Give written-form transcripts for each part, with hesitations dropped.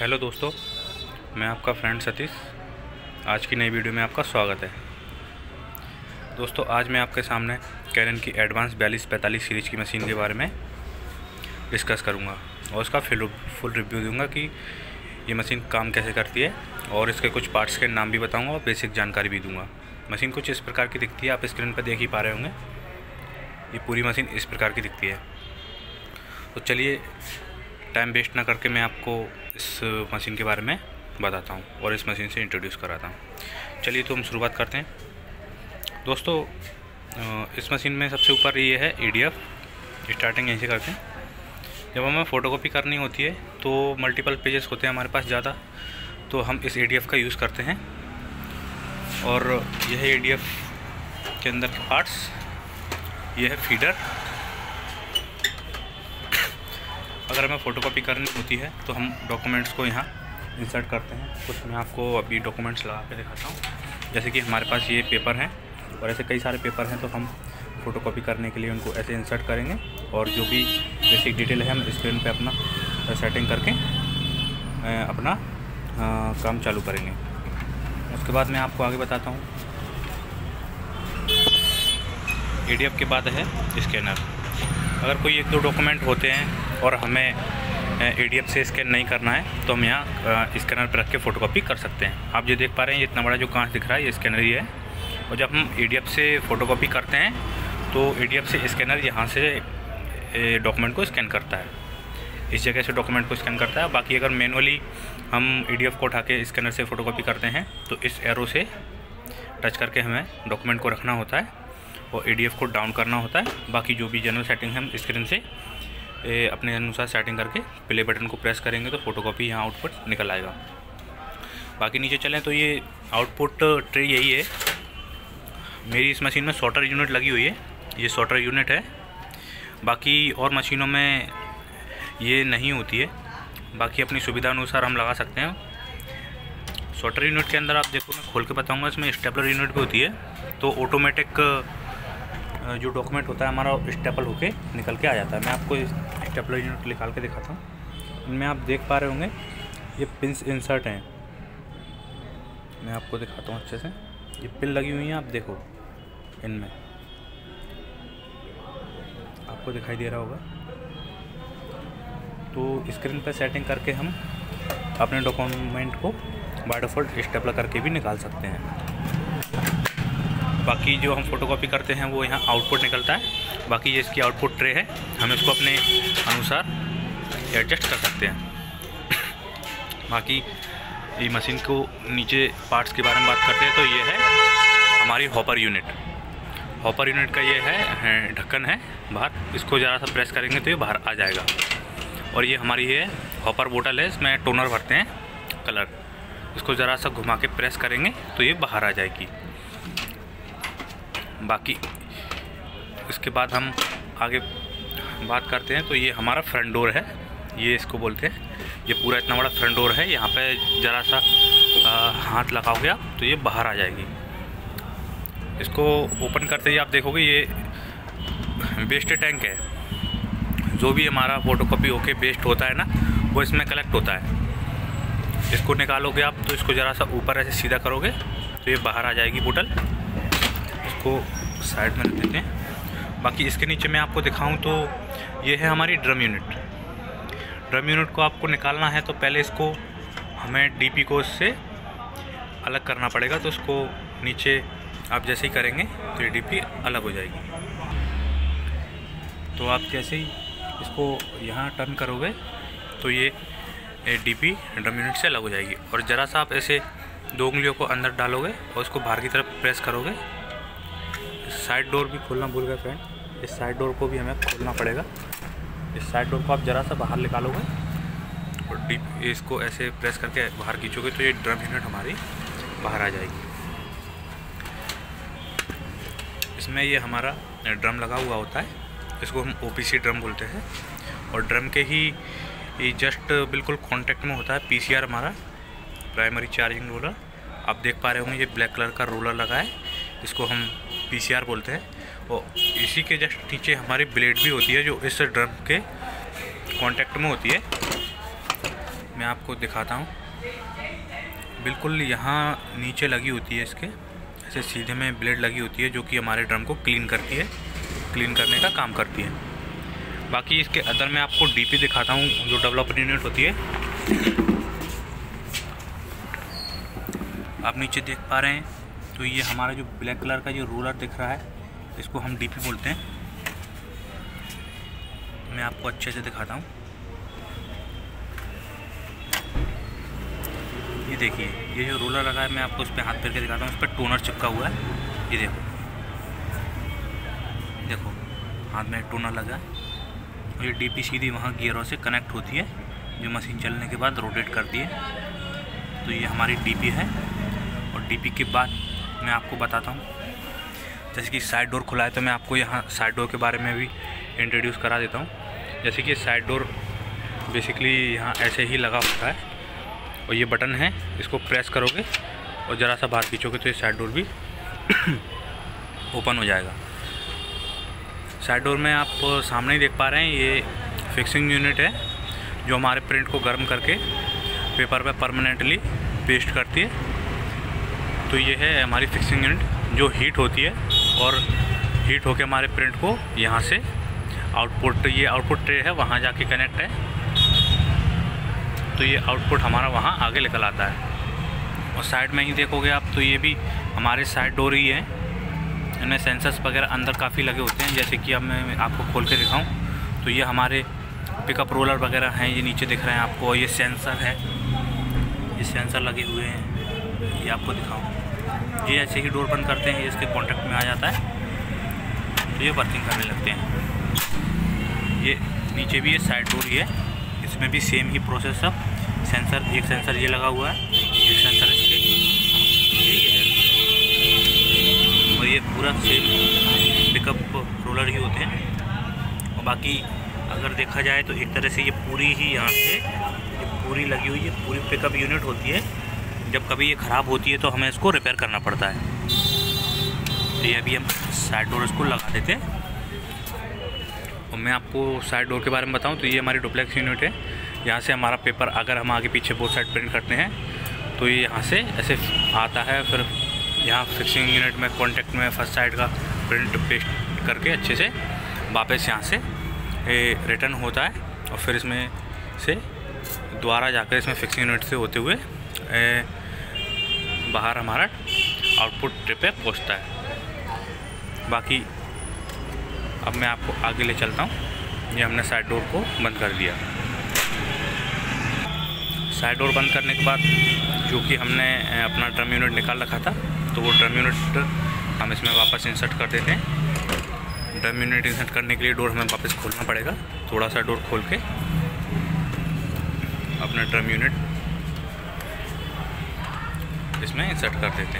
Hello दोस्तों, मैं आपका फ्रेंड सतीश। आज की नई वीडियो में आपका स्वागत है। दोस्तों, आज मैं आपके सामने कैनन की एडवांस 4245 सीरीज़ की मशीन के बारे में डिस्कस करूंगा और उसका फुल रिव्यू दूंगा कि ये मशीन काम कैसे करती है और इसके कुछ पार्ट्स के नाम भी बताऊँगा और बेसिक जानकारी भी दूँगा। मशीन कुछ इस प्रकार की दिखती है, आप स्क्रीन पर देख ही पा रहे होंगे। ये पूरी मशीन इस प्रकार की दिखती है। तो चलिए टाइम वेस्ट ना करके मैं आपको इस मशीन के बारे में बताता हूँ और इस मशीन से इंट्रोड्यूस कराता हूँ। चलिए तो हम शुरुआत करते हैं। दोस्तों, इस मशीन में सबसे ऊपर ये है ADF। स्टार्टिंग यहीं से करते हैं। जब हमें फ़ोटोकॉपी करनी होती है तो मल्टीपल पेजेस होते हैं हमारे पास ज़्यादा, तो हम इस ADF का यूज़ करते हैं। और यह है ADF के अंदर के पार्ट्स। यह है फीडर। अगर हमें फ़ोटोकॉपी करनी होती है तो हम डॉक्यूमेंट्स को यहाँ इंसर्ट करते हैं। कुछ मैं आपको अभी डॉक्यूमेंट्स लगा के दिखाता हूँ। जैसे कि हमारे पास ये पेपर हैं और ऐसे कई सारे पेपर हैं, तो हम फ़ोटोकॉपी करने के लिए उनको ऐसे इंसर्ट करेंगे और जो भी बेसिक डिटेल है हम स्क्रीन पे अपना सेटिंग करके अपना काम चालू करेंगे। उसके बाद मैं आपको आगे बताता हूँ। ADF के बाद है स्कैनर। अगर कोई एक दो डॉक्यूमेंट होते हैं और हमें ADF से स्कैन नहीं करना है तो हम यहाँ स्कैनर पर रख के फ़ोटोकॉपी कर सकते हैं। आप जो देख पा रहे हैं, ये इतना बड़ा जो कांच दिख रहा है, ये स्कैनर ही है। और जब हम ADF से फ़ोटोकॉपी करते हैं तो ADF से स्कैनर यहाँ से डॉक्यूमेंट को स्कैन करता है, इस जगह से डॉक्यूमेंट को स्कैन करता है। बाकी अगर मैनुअली हम ADF को उठा के स्कैनर से फ़ोटोकॉपी करते हैं तो इस एरो से टच करके हमें डॉक्यूमेंट को रखना होता है और ADF को डाउन करना होता है। बाकी जो भी जनरल सेटिंग है हम स्क्रीन से अपने अनुसार सेटिंग करके प्ले बटन को प्रेस करेंगे तो फ़ोटोकॉपी यहाँ आउटपुट निकल आएगा। बाकी नीचे चलें तो ये आउटपुट ट्रे यही है। मेरी इस मशीन में सॉर्टर यूनिट लगी हुई है, ये सॉर्टर यूनिट है। बाकी और मशीनों में ये नहीं होती है, बाकी अपनी सुविधा अनुसार हम लगा सकते हैं। सॉर्टर यूनिट के अंदर आप देखो, मैं खोल के बताऊँगा, इसमें स्टेपलर यूनिट भी होती है। तो ऑटोमेटिक जो डॉक्यूमेंट होता है हमारा स्टेपल होके निकल के आ जाता है। मैं आपको स्टेपलर यूनिट निकाल के दिखाता हूँ। इनमें आप देख पा रहे होंगे ये पिन्स इंसर्ट हैं। मैं आपको दिखाता हूँ अच्छे से, ये पिन लगी हुई हैं। आप देखो, इनमें आपको दिखाई दे रहा होगा। तो स्क्रीन पर सेटिंग करके हम अपने डॉक्यूमेंट को बाय डिफ़ॉल्ट स्टेपलर करके भी निकाल सकते हैं। बाकी जो हम फ़ोटोकॉपी करते हैं वो यहाँ आउटपुट निकलता है। बाकी ये इसकी आउटपुट ट्रे है, हम इसको अपने अनुसार एडजस्ट कर सकते हैं। बाकी ये मशीन को नीचे पार्ट्स के बारे में बात करते हैं तो ये है हमारी हॉपर यूनिट। हॉपर यूनिट का ये है ढक्कन है बाहर, इसको ज़रा सा प्रेस करेंगे तो ये बाहर आ जाएगा। और ये हमारी है हॉपर बोतल है, इसमें टोनर भरते हैं कलर। इसको ज़रा सा घुमा के प्रेस करेंगे तो ये बाहर आ जाएगी। बाकी इसके बाद हम आगे बात करते हैं तो ये हमारा फ्रंट डोर है, ये इसको बोलते हैं। ये पूरा इतना बड़ा फ्रंट डोर है, यहाँ पे ज़रा सा हाथ लगाओगे आप तो ये बाहर आ जाएगी। इसको ओपन करते ही आप देखोगे ये वेस्ट टैंक है। जो भी हमारा फ़ोटोकॉपी होके वेस्ट होता है ना, वो इसमें कलेक्ट होता है। इसको निकालोगे आप तो इसको ज़रा सा ऊपर ऐसे सीधा करोगे तो ये बाहर आ जाएगी बोतल। इसको साइड में रख देते हैं। बाकी इसके नीचे मैं आपको दिखाऊं तो ये है हमारी ड्रम यूनिट। ड्रम यूनिट को आपको निकालना है तो पहले इसको हमें DP को इससे अलग करना पड़ेगा। तो इसको नीचे आप जैसे ही करेंगे तो ये DP अलग हो जाएगी। तो आप जैसे ही इसको यहाँ टर्न करोगे तो ये DP ड्रम यूनिट से अलग हो जाएगी। और ज़रा सा आप ऐसे दो उंगलियों को अंदर डालोगे और उसको बाहर की तरफ प्रेस करोगे। साइड डोर भी खोलना भूल गए फ्रेंड, इस साइड डोर को भी हमें खोलना पड़ेगा। इस साइड डोर को आप ज़रा सा बाहर निकालोगे और डीप इसको ऐसे प्रेस करके बाहर खींचोगे तो ये ड्रम यूनिट हमारी बाहर आ जाएगी। इसमें ये हमारा ड्रम लगा हुआ होता है, इसको हम OPC ड्रम बोलते हैं। और ड्रम के ही जस्ट बिल्कुल कॉन्टेक्ट में होता है PCR हमारा, प्राइमरी चार्जिंग रोलर। आप देख पा रहे होंगे ये ब्लैक कलर का रोलर लगा है, इसको हम PCR बोलते हैं। और इसी के जस्ट नीचे हमारी ब्लेड भी होती है जो इस ड्रम के कांटेक्ट में होती है। मैं आपको दिखाता हूँ। बिल्कुल यहाँ नीचे लगी होती है, इसके ऐसे सीधे में ब्लेड लगी होती है जो कि हमारे ड्रम को क्लीन करती है, क्लीन करने का काम करती है। बाकी इसके अंदर मैं आपको डीपी दिखाता हूँ जो डेवलपर यूनिट होती है। आप नीचे देख पा रहे हैं तो ये हमारा जो ब्लैक कलर का जो रोलर दिख रहा है इसको हम डीपी बोलते हैं। मैं आपको अच्छे से दिखाता हूँ, ये देखिए ये जो रोलर लगा है, मैं आपको उस पर हाथ फेर के दिखाता हूँ। उस पर टोनर चिपका हुआ है, ये देखो देखो हाथ में टोनर लगा है। ये डीपी सीधी वहाँ गियरों से कनेक्ट होती है जो मशीन चलने के बाद रोटेट करती है। तो ये हमारी डीपी है। और डीपी के बाद मैं आपको बताता हूँ, जैसे कि साइड डोर खुला है तो मैं आपको यहाँ साइड डोर के बारे में भी इंट्रोड्यूस करा देता हूँ। जैसे कि साइड डोर बेसिकली यहाँ ऐसे ही लगा होता है और ये बटन है, इसको प्रेस करोगे और ज़रा सा बाहर खींचोगे तो ये साइड डोर भी ओपन हो जाएगा। साइड डोर में आप सामने ही देख पा रहे हैं ये फिक्सिंग यूनिट है जो हमारे प्रिंट को गर्म करके पेपर पर परमानेंटली पेस्ट करती है। तो ये है हमारी फिक्सिंग यूनिट जो हीट होती है और हीट होके हमारे प्रिंट को यहाँ से आउटपुट, ये आउटपुट ट्रे है वहाँ जाके कनेक्ट है, तो ये आउटपुट हमारा वहाँ आगे निकल आता है। और साइड में ही देखोगे आप तो ये भी हमारे साइड डोर ही है। इनमें सेंसर्स वगैरह अंदर काफ़ी लगे होते हैं। जैसे कि अब मैं आपको खोल के दिखाऊं तो ये हमारे पिकअप रोलर वगैरह हैं, ये नीचे दिख रहे हैं आपको। और ये सेंसर है, ये सेंसर लगे हुए हैं, ये आपको दिखाऊँ। ये ऐसे ही डोर बंद करते हैं, इसके कॉन्टैक्ट में आ जाता है तो ये वर्किंग करने लगते हैं। ये नीचे भी ये साइड डोर ही है, इसमें भी सेम ही प्रोसेस। सब सेंसर, एक सेंसर ये लगा हुआ है, एक सेंसर इसके, ये और ये पूरा सेम पिकअप रोलर ही होते हैं। और बाकी अगर देखा जाए तो एक तरह से ये पूरी ही यहाँ से ये पूरी लगी हुई है, पूरी पिकअप यूनिट होती है। जब कभी ये ख़राब होती है तो हमें इसको रिपेयर करना पड़ता है। तो ये अभी हम साइड डोर इसको लगा देते हैं। और मैं आपको साइड डोर के बारे में बताऊं तो ये हमारी डुप्लेक्स यूनिट है। यहाँ से हमारा पेपर अगर हम आगे पीछे बोथ साइड प्रिंट करते हैं तो ये यहाँ से ऐसे आता है, फिर यहाँ फिक्सिंग यूनिट में कॉन्टैक्ट में फर्स्ट साइड का प्रिंट पेस्ट करके अच्छे से वापस यहाँ से रिटर्न होता है। और फिर इसमें से दोबारा जाकर इसमें फिक्सिंग यूनिट से होते हुए बाहर हमारा आउटपुट ट्रे पे पहुँचता है। बाकी अब मैं आपको आगे ले चलता हूँ। ये हमने साइड डोर को बंद कर दिया। साइड डोर बंद करने के बाद जो कि हमने अपना ड्रम यूनिट निकाल रखा था तो वो ड्रम यूनिट हम इसमें वापस इंसर्ट कर देते हैं। ड्रम यूनिट इंसर्ट करने के लिए डोर हमें वापस खोलना पड़ेगा। थोड़ा सा डोर खोल के अपना ड्रम यूनिट इसमें इंसर्ट कर देते हैं।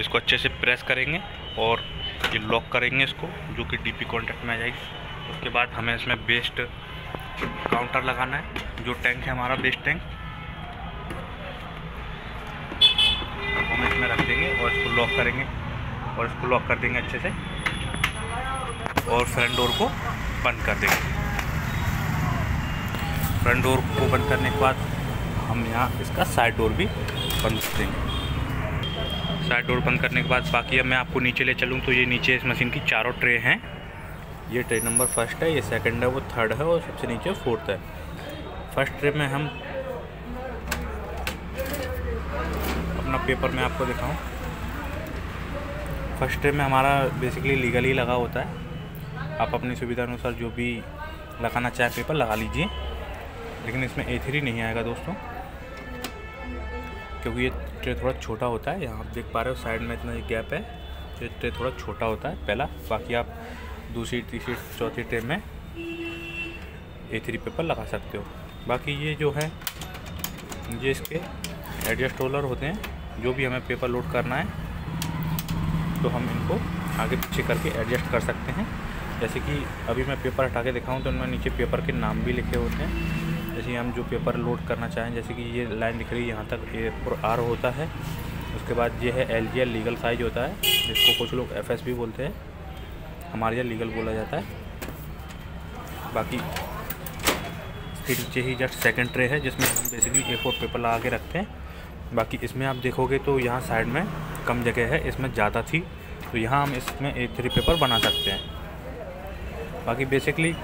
इसको अच्छे से प्रेस करेंगे और ये लॉक करेंगे इसको, जो कि डीपी कॉन्टैक्ट में आ जाएगी। उसके बाद हमें इसमें बेस्ट काउंटर लगाना है। जो टैंक है हमारा बेस्ट टैंक हम इसमें रख देंगे और इसको लॉक करेंगे और इसको लॉक कर देंगे अच्छे से और फ्रंट डोर को बंद कर देंगे। फ्रंट डोर को बंद करने के बाद हम यहाँ इसका साइड डोर भी बंद कर देंगे। साइड डोर बंद करने के बाद बाकी अब मैं आपको नीचे ले चलूँ तो ये नीचे इस मशीन की चारों ट्रे हैं। ये ट्रे नंबर फर्स्ट है, ये सेकंड है, वो थर्ड है और सबसे नीचे फोर्थ है। फर्स्ट ट्रे में हम अपना पेपर में आपको दिखाऊँ। फर्स्ट ट्रे में हमारा बेसिकली लीगली लगा होता है। आप अपनी सुविधा अनुसार जो भी लगाना चाहे पेपर लगा लीजिए, लेकिन इसमें A3 नहीं आएगा दोस्तों, क्योंकि ये ट्रे थोड़ा छोटा होता है। यहाँ आप देख पा रहे हो साइड में इतना गैप है, ये ट्रे थोड़ा छोटा होता है पहला। बाकी आप दूसरी, तीसरी, चौथी ट्रे में A3 पेपर लगा सकते हो। बाकी ये जो है ये इसके एडजस्ट रोलर होते हैं। जो भी हमें पेपर लोड करना है तो हम इनको आगे पीछे करके एडजस्ट कर सकते हैं। जैसे कि अभी मैं पेपर हटा के दिखाऊँ तो उनमें नीचे पेपर के नाम भी लिखे होते हैं। जैसे हम जो पेपर लोड करना चाहें, जैसे कि ये लाइन दिख रही है यहाँ तक ए आर होता है, उसके बाद ये है LGL लीगल साइज होता है, जिसको कुछ लोग FS भी बोलते हैं, हमारे यहाँ लीगल बोला जाता है। बाकी फिर नीचे ही जस्ट सेकेंड ट्रे है जिसमें हम बेसिकली A4 पेपर लगा के रखते हैं। बाकी इसमें आप देखोगे तो यहाँ साइड में कम जगह है, इसमें ज़्यादा थी, तो यहाँ हम इसमें A3 पेपर बना सकते हैं। बाकी बेसिकली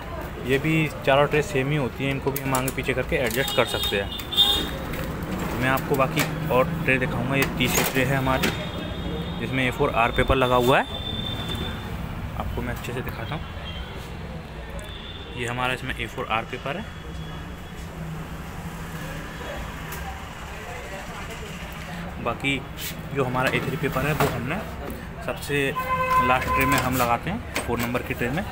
ये भी चारों ट्रे सेम ही होती हैं, इनको भी हम आगे पीछे करके एडजस्ट कर सकते हैं। मैं आपको बाकी और ट्रे दिखाऊँगा। ये तीसरी ट्रे है हमारी जिसमें A4R पेपर लगा हुआ है, आपको मैं अच्छे से दिखाता हूँ। ये हमारा इसमें A4R पेपर है। बाकी जो हमारा A3 पेपर है वो हमने सबसे लास्ट ट्रे में हम लगाते हैं, 4 नंबर की ट्रे में,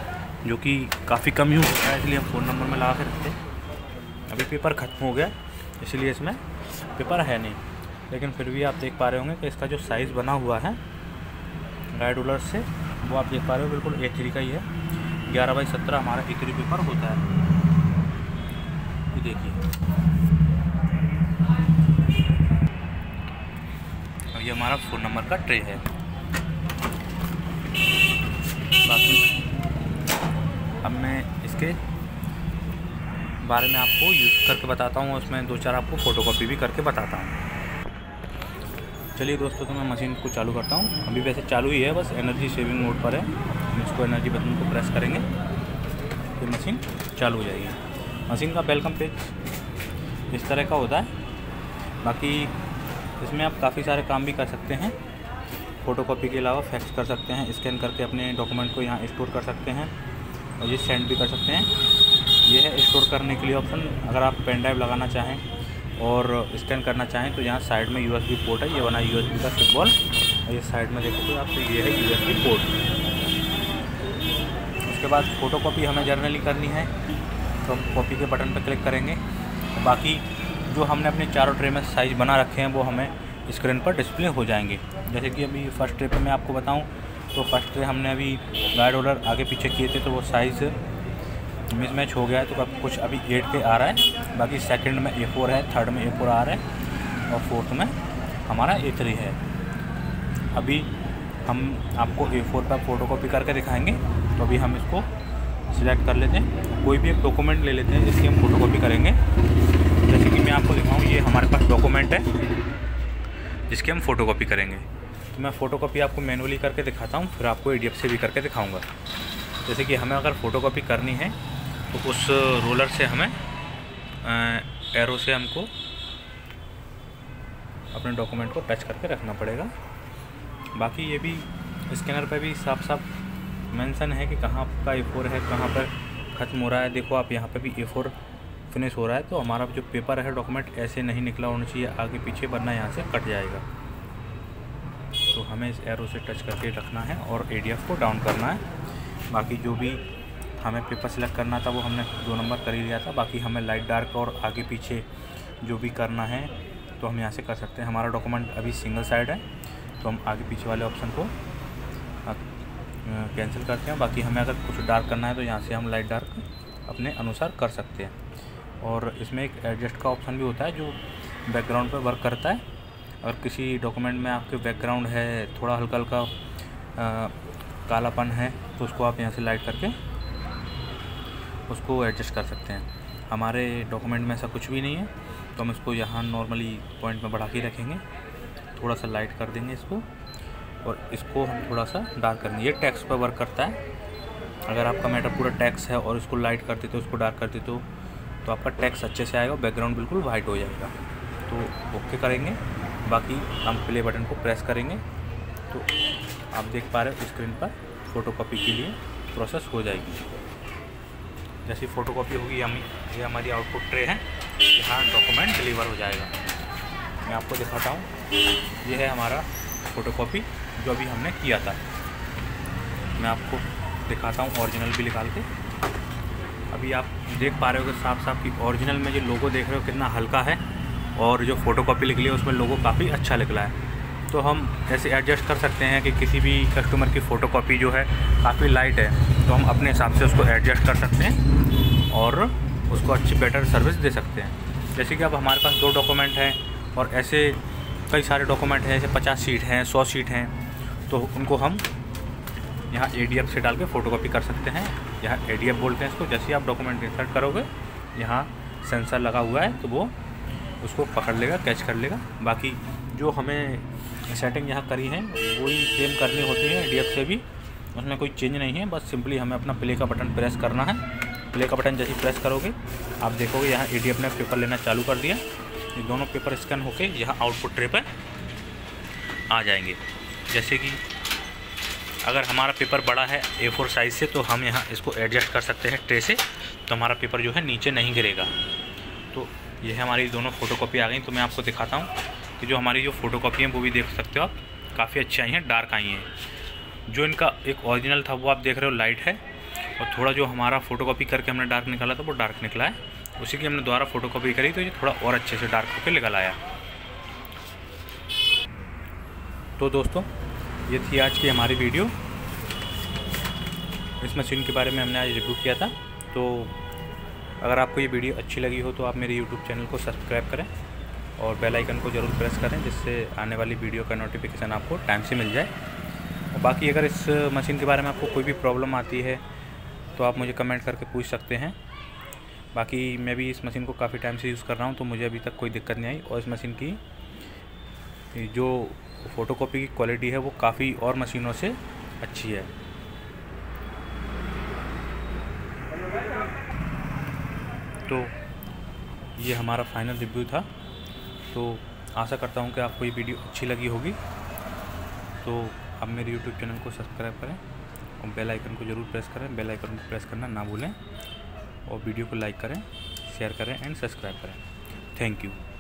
जो कि काफ़ी कम यूज़ होता है, इसलिए हम 4 नंबर में लगा के रखते हैं। अभी पेपर ख़त्म हो गया इसलिए इसमें पेपर है नहीं, लेकिन फिर भी आप देख पा रहे होंगे कि इसका जो साइज़ बना हुआ है गाइड रूलर से, वो आप देख पा रहे हो बिल्कुल A3 का ही है। 11x17 हमारा A3 पेपर होता है। ये देखिए, अब ये हमारा 4 नंबर का ट्रे है। बाकी अब मैं इसके बारे में आपको यूज़ करके बताता हूँ, उसमें 2-4 आपको फ़ोटोकॉपी भी करके बताता हूँ। चलिए दोस्तों, तो मैं मशीन को चालू करता हूँ। अभी वैसे चालू ही है, बस एनर्जी सेविंग मोड पर है। हम इसको एनर्जी बटन को प्रेस करेंगे तो मशीन चालू हो जाएगी। मशीन का वेलकम पेज इस तरह का होता है। बाकी इसमें आप काफ़ी सारे काम भी कर सकते हैं, फ़ोटोकॉपी के अलावा फैक्स कर सकते हैं, स्कैन करके अपने डॉक्यूमेंट को यहाँ स्टोर कर सकते हैं, और ये सेंड भी कर सकते हैं। ये है स्टोर करने के लिए ऑप्शन, अगर आप पेन ड्राइव लगाना चाहें और स्कैन करना चाहें तो यहाँ साइड में USB पोर्ट है, ये बना USB का सिंबल, और ये साइड में देखोगे आप तो ये है USB पोर्ट। उसके बाद फ़ोटोकॉपी हमें जर्नली करनी है तो हम कॉपी के बटन पर क्लिक करेंगे। बाकी जो हमने अपने चारों ट्रे में साइज़ बना रखे हैं वो हमें स्क्रीन पर डिस्प्ले हो जाएंगे। जैसे कि अभी फर्स्ट ट्रे पर मैं आपको बताऊँ तो फर्स्ट ट्रे हमने अभी गाइड ऑर्डर आगे पीछे किए थे तो वो साइज़ मिसमैच हो गया है, तो अब कुछ अभी 8 पे आ रहा है। बाकी सेकंड में A4 है, थर्ड में A4 आ रहा है, और फोर्थ में हमारा A3 है। अभी हम आपको A4 पर फ़ोटोकॉपी करके दिखाएंगे, तो अभी हम इसको सिलेक्ट कर लेते हैं, कोई भी एक डॉक्यूमेंट ले लेते हैं जिसकी हम फ़ोटोकॉपी करेंगे। जैसे कि मैं आपको दिखाऊँ, ये हमारे पास डॉक्यूमेंट है जिसकी हम फ़ोटोकॉपी करेंगे, तो मैं फ़ोटोकॉपी आपको मैनुअली करके दिखाता हूँ, फिर आपको ADF से भी करके दिखाऊँगा। जैसे कि हमें अगर फ़ोटोकॉपी करनी है तो उस रोलर से हमें एरो से हमको अपने डॉक्यूमेंट को टच करके रखना पड़ेगा। बाकी ये भी स्कैनर पे भी साफ साफ मेंशन है कि कहाँ का A4 है, कहाँ पर ख़त्म हो रहा है। देखो आप यहाँ पे भी A4 फिनिश हो रहा है, तो हमारा जो पेपर है डॉक्यूमेंट ऐसे नहीं निकला होना चाहिए आगे पीछे, वरना यहाँ से कट जाएगा। तो हमें इस एरो से टच करके रखना है और ADF को डाउन करना है। बाकी जो भी हमें पेपर सेलेक्ट करना था वो हमने 2 नंबर कर ही लिया था। बाकी हमें लाइट डार्क और आगे पीछे जो भी करना है तो हम यहाँ से कर सकते हैं। हमारा डॉक्यूमेंट अभी सिंगल साइड है तो हम आगे पीछे वाले ऑप्शन को कैंसिल करते हैं। बाकी हमें अगर कुछ डार्क करना है तो यहाँ से हम लाइट डार्क अपने अनुसार कर सकते हैं। और इसमें एक एडजस्ट का ऑप्शन भी होता है जो बैकग्राउंड पर वर्क करता है। अगर किसी डॉक्यूमेंट में आपके बैकग्राउंड है थोड़ा हल्का हल्का कालापन है तो उसको आप यहाँ से लाइट करके उसको एडजस्ट कर सकते हैं। हमारे डॉक्यूमेंट में ऐसा कुछ भी नहीं है तो हम इसको यहाँ नॉर्मली पॉइंट में बढ़ा के रखेंगे, थोड़ा सा लाइट कर देंगे इसको, और इसको हम थोड़ा सा डार्क करेंगे। ये टेक्स्ट पर वर्क करता है। अगर आपका मैटर पूरा टेक्स्ट है और इसको लाइट करते तो उसको डार्क करते तो आपका टेक्स्ट अच्छे से आएगा, बैकग्राउंड बिल्कुल वाइट हो जाएगा। तो ओके करेंगे। बाकी हम प्ले बटन को प्रेस करेंगे तो आप देख पा रहे हो स्क्रीन पर फ़ोटोकॉपी के लिए प्रोसेस हो जाएगी। जैसी फ़ोटोकॉपी होगी ये हमारी आउटपुट ट्रे है, यहाँ डॉक्यूमेंट डिलीवर हो जाएगा। मैं आपको दिखाता हूँ, ये है हमारा फ़ोटोकॉपी जो अभी हमने किया था। मैं आपको दिखाता हूँ ओरिजिनल भी निकाल के। अभी आप देख पा रहे हो कि साफ साफ कि ओरिजिनल में जो लोगो देख रहे हो कितना हल्का है, और जो फ़ोटोकॉपी निकली है उसमें लोगो काफ़ी अच्छा निकला है। तो हम ऐसे एडजस्ट कर सकते हैं कि किसी भी कस्टमर की फ़ोटोकॉपी जो है काफ़ी लाइट है तो हम अपने हिसाब से उसको एडजस्ट कर सकते हैं और उसको अच्छी बेटर सर्विस दे सकते हैं। जैसे कि अब हमारे पास 2 डॉक्यूमेंट हैं और ऐसे कई सारे डॉक्यूमेंट हैं, जैसे 50 शीट हैं, 100 शीट हैं, तो उनको हम यहाँ ADF से डाल के फ़ोटोकॉपी कर सकते हैं। यहाँ ADF बोलते हैं इसको। जैसे आप डॉक्यूमेंट इंसर्ट करोगे, यहाँ सेंसर लगा हुआ है तो वो उसको पकड़ लेगा, कैच कर लेगा। बाकी जो हमें सेटिंग यहाँ करी है वही सेम करनी होती है ADF से भी, उसमें कोई चेंज नहीं है। बस सिंपली हमें अपना प्ले का बटन प्रेस करना है। प्ले का बटन जैसे प्रेस करोगे आप देखोगे यहाँ ADF ने पेपर लेना चालू कर दिया। ये दोनों पेपर स्कैन होके यहाँ आउटपुट ट्रे पर आ जाएंगे। जैसे कि अगर हमारा पेपर बड़ा है A4 साइज़ से, तो हम यहाँ इसको एडजस्ट कर सकते हैं ट्रे से, तो हमारा पेपर जो है नीचे नहीं गिरेगा। तो यह हमारी दोनों फ़ोटोकॉपी आ गई। तो मैं आपको दिखाता हूँ कि जो हमारी जो फ़ोटोकॉपी हैं वो भी देख सकते हो आप, काफ़ी अच्छी आई हैं, डार्क आई हैं। जो इनका एक ओरिजिनल था वो आप देख रहे हो लाइट है, और थोड़ा जो हमारा फ़ोटोकॉपी करके हमने डार्क निकाला था वो डार्क निकला है। उसी की हमने दोबारा फ़ोटोकॉपी करी तो ये थोड़ा और अच्छे से डार्क होकर निकल आया। तो दोस्तों, ये थी आज की हमारी वीडियो। इस मशीन के बारे में हमने आज रिव्यू किया था। तो अगर आपको ये वीडियो अच्छी लगी हो तो आप मेरे YouTube चैनल को सब्सक्राइब करें और बेल आइकन को ज़रूर प्रेस करें, जिससे आने वाली वीडियो का नोटिफिकेशन आपको टाइम से मिल जाए। और बाकी अगर इस मशीन के बारे में आपको कोई भी प्रॉब्लम आती है तो आप मुझे कमेंट करके पूछ सकते हैं। बाकी मैं भी इस मशीन को काफ़ी टाइम से यूज़ कर रहा हूँ, तो मुझे अभी तक कोई दिक्कत नहीं आई। और इस मशीन की जो फ़ोटोकॉपी की क्वालिटी है वो काफ़ी और मशीनों से अच्छी है। तो ये हमारा फाइनल रिव्यू था। तो आशा करता हूँ कि आपको ये वीडियो अच्छी लगी होगी। तो आप मेरे YouTube चैनल को सब्सक्राइब करें और बेल आइकन को ज़रूर प्रेस करें। बेल आइकन को प्रेस करना ना भूलें और वीडियो को लाइक करें, शेयर करें एंड सब्सक्राइब करें। Thank you.